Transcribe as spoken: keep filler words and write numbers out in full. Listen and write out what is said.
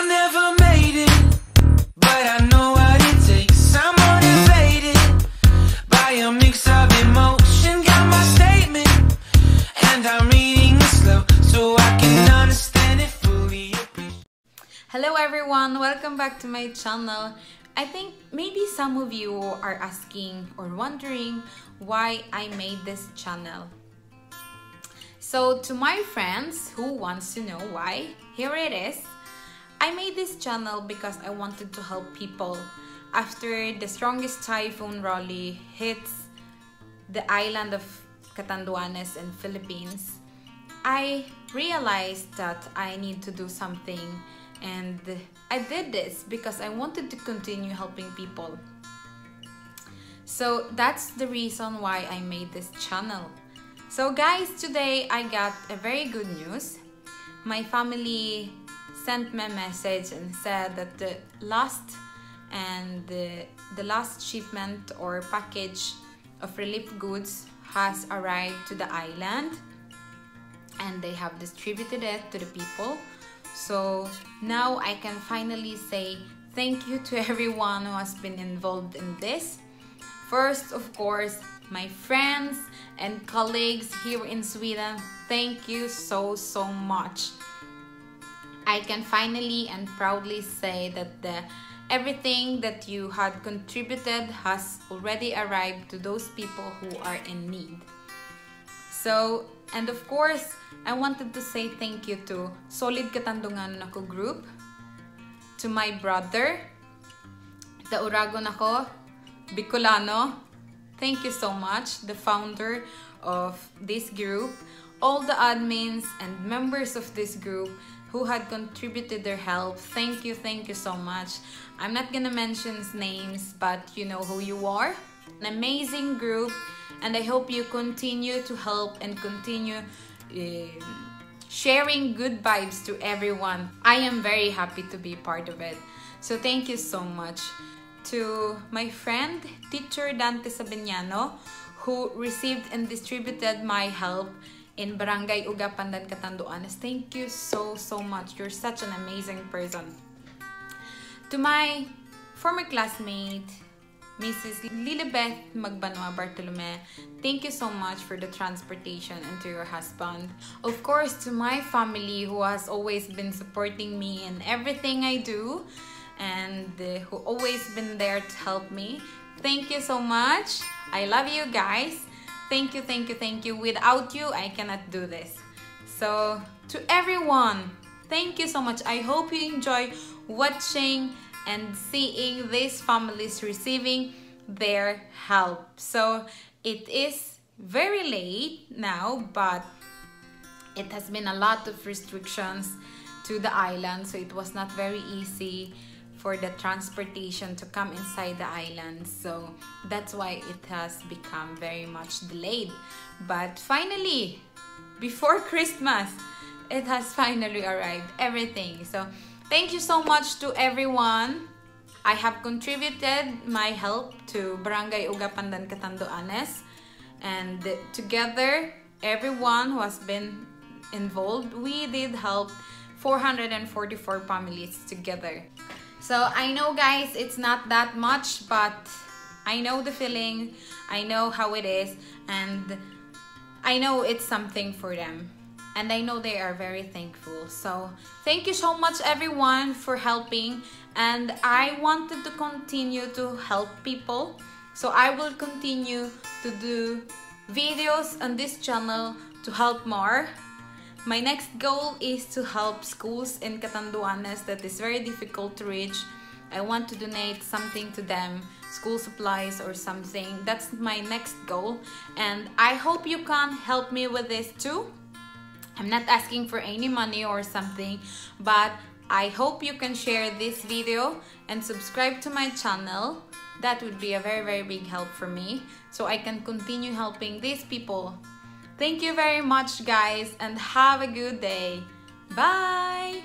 Hello everyone! Welcome back to my channel. I think maybe some of you are asking or wondering why I made this channel. So to my friends who wants to know why, here it is. I made this channel because I wanted to help people after the strongest typhoon Rolly hits the island of Catanduanes in Philippines. I realized that I need to do something, and I did this because I wanted to continue helping people. So that's the reason why I made this channel. So guys, today I got a very good news. My family sent me a message and said that the last and the, the last shipment or package of relief goods has arrived to the island, and they have distributed it to the people. So now I can finally say thank you to everyone who has been involved in this. First, of course, my friends and colleagues here in Sweden, thank you so, so much. I can finally and proudly say that the, everything that you had contributed has already arrived to those people who are in need. So, and of course, I wanted to say thank you to Solid Katandungan Nako Group, to my brother, the Urago Nako, Bicolano. Thank you so much, the founder of this group, all the admins and members of this group who had contributed their help. Thank you, thank you so much. I'm not gonna mention names, but you know who you are. An amazing group, and I hope you continue to help and continue uh, sharing good vibes to everyone. I am very happy to be part of it. So thank you so much to my friend, teacher Dante Sabeniano, who received and distributed my help in Barangay Igang-Pandan, Catanduanes. Thank you so, so much. You're such an amazing person. To my former classmate, Missus Lilibeth Magbanua Bartolome, thank you so much for the transportation, and to your husband. Of course, to my family who has always been supporting me in everything I do and uh, who always been there to help me. Thank you so much. I love you guys. Thank you, thank you, thank you. Without you, I cannot do this. So, to everyone, thank you so much. I hope you enjoy watching and seeing these families receiving their help. So it is very late now, but it has been a lot of restrictions to the island, so it was not very easy for the transportation to come inside the island. So that's why it has become very much delayed. But finally, before Christmas, it has finally arrived, everything. So thank you so much to everyone. I have contributed my help to Barangay Igang-Pandan, Catanduanes, and together, everyone who has been involved, we did help four hundred forty-four families together. So I know, guys, it's not that much, but I know the feeling, I know how it is, and I know it's something for them. And I know they are very thankful. So thank you so much everyone for helping. And I wanted to continue to help people. So I will continue to do videos on this channel to help more. My next goal is to help schools in Catanduanes that is very difficult to reach. I want to donate something to them, school supplies or something. That's my next goal. And I hope you can help me with this too. I'm not asking for any money or something, but I hope you can share this video and subscribe to my channel. That would be a very, very big help for me, so I can continue helping these people. Thank you very much, guys, and have a good day. Bye!